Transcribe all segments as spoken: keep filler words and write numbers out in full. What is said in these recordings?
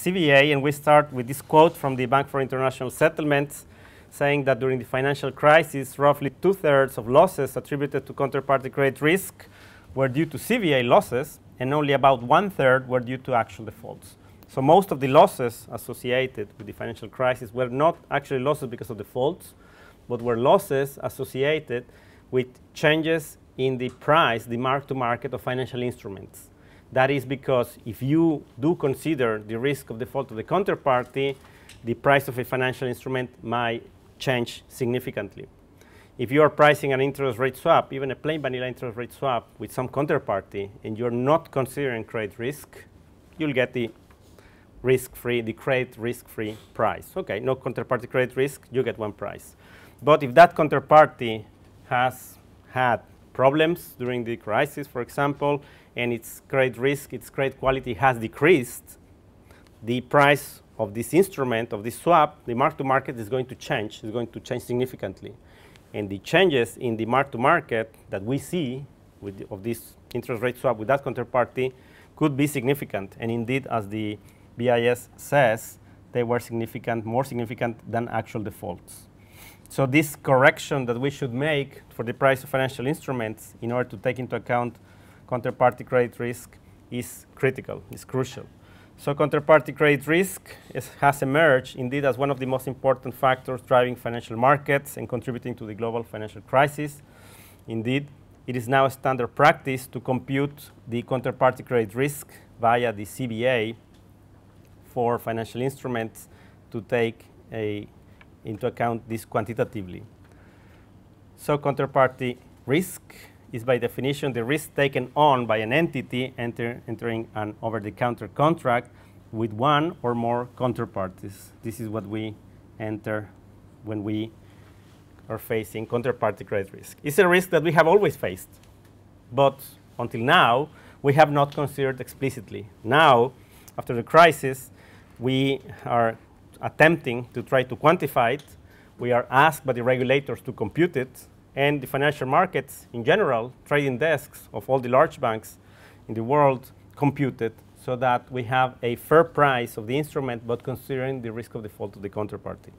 C V A, and we start with this quote from the Bank for International Settlements, saying that during the financial crisis, roughly two-thirds of losses attributed to counterparty credit risk were due to C V A losses, and only about one-third were due to actual defaults. So most of the losses associated with the financial crisis were not actually losses because of defaults, but were losses associated with changes in the price, the mark-to-market of financial instruments. That is because if you do consider the risk of default of the counterparty, the price of a financial instrument might change significantly. If you are pricing an interest rate swap, even a plain vanilla interest rate swap with some counterparty, and you're not considering credit risk, you'll get the risk-free, the credit risk-free price. Okay, no counterparty credit risk, you get one price. But if that counterparty has had problems during the crisis, for example, and its credit risk, its credit quality has decreased, the price of this instrument, of this swap, the mark-to-market is going to change, is going to change significantly. And the changes in the mark-to-market that we see with the, of this interest rate swap with that counterparty could be significant. And indeed, as the B I S says, they were significant, more significant than actual defaults. So this correction that we should make for the price of financial instruments in order to take into account counterparty credit risk is critical, is crucial. So counterparty credit risk is, has emerged indeed as one of the most important factors driving financial markets and contributing to the global financial crisis. Indeed, it is now a standard practice to compute the counterparty credit risk via the C V A for financial instruments to take a, into account this quantitatively. So counterparty risk is by definition the risk taken on by an entity enter, entering an over-the-counter contract with one or more counterparties. This is what we enter when we are facing counterparty credit risk. It's a risk that we have always faced, but until now, we have not considered explicitly. Now, after the crisis, we are attempting to try to quantify it. We are asked by the regulators to compute it. And the financial markets in general, trading desks of all the large banks in the world computed so that we have a fair price of the instrument, but considering the risk of default of the counterparty.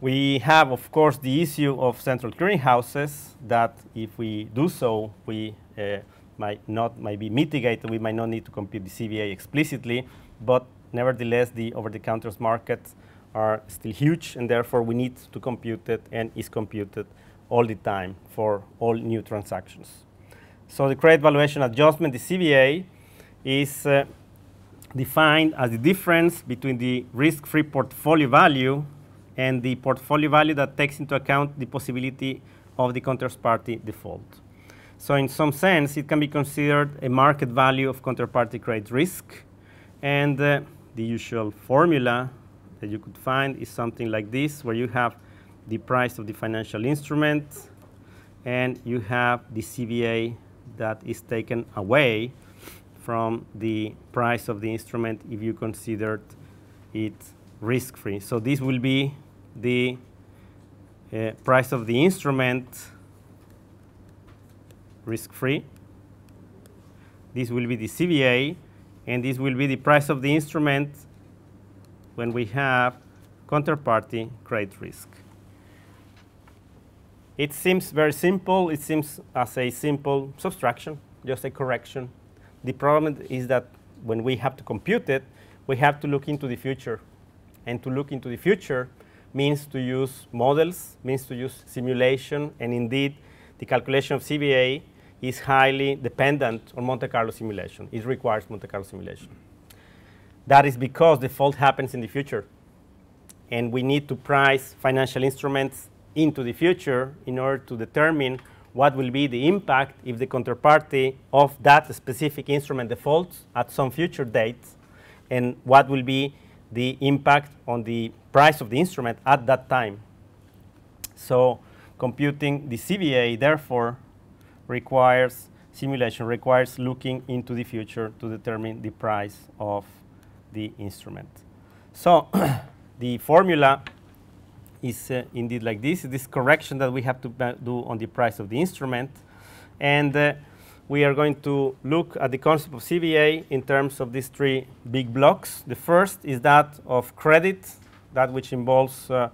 We have, of course, the issue of central clearinghouses that if we do so, we uh, might not might be mitigated. We might not need to compute the C V A explicitly, but nevertheless, the over-the-counter markets are still huge, and therefore we need to compute it, and is computed all the time for all new transactions. So the credit valuation adjustment, the C V A, is uh, defined as the difference between the risk-free portfolio value and the portfolio value that takes into account the possibility of the counterparty default. So in some sense, it can be considered a market value of counterparty credit risk, and uh, the usual formula that you could find is something like this, where you have the price of the financial instrument and you have the C V A that is taken away from the price of the instrument if you considered it risk-free. So this will be the uh, price of the instrument risk-free. This will be the C V A, and this will be the price of the instrument when we have counterparty credit risk. It seems very simple. It seems as a simple subtraction, just a correction. The problem is that when we have to compute it, we have to look into the future. And to look into the future means to use models, means to use simulation, and indeed the calculation of C V A is highly dependent on Monte Carlo simulation. It requires Monte Carlo simulation. That is because default happens in the future, and we need to price financial instruments into the future in order to determine what will be the impact if the counterparty of that specific instrument defaults at some future date, and what will be the impact on the price of the instrument at that time. So computing the C V A, therefore, requires simulation, requires looking into the future to determine the price of the instrument. So the formula is uh, indeed like this, this correction that we have to do on the price of the instrument. And uh, we are going to look at the concept of C V A in terms of these three big blocks. The first is that of credit, that which involves uh,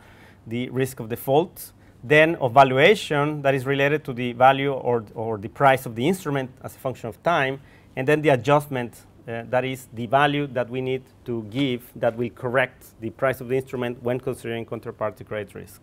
the risk of default. Then of valuation, that is related to the value or, or the price of the instrument as a function of time. And then the adjustment, uh, that is the value that we need to give that will correct the price of the instrument when considering counterparty credit risk.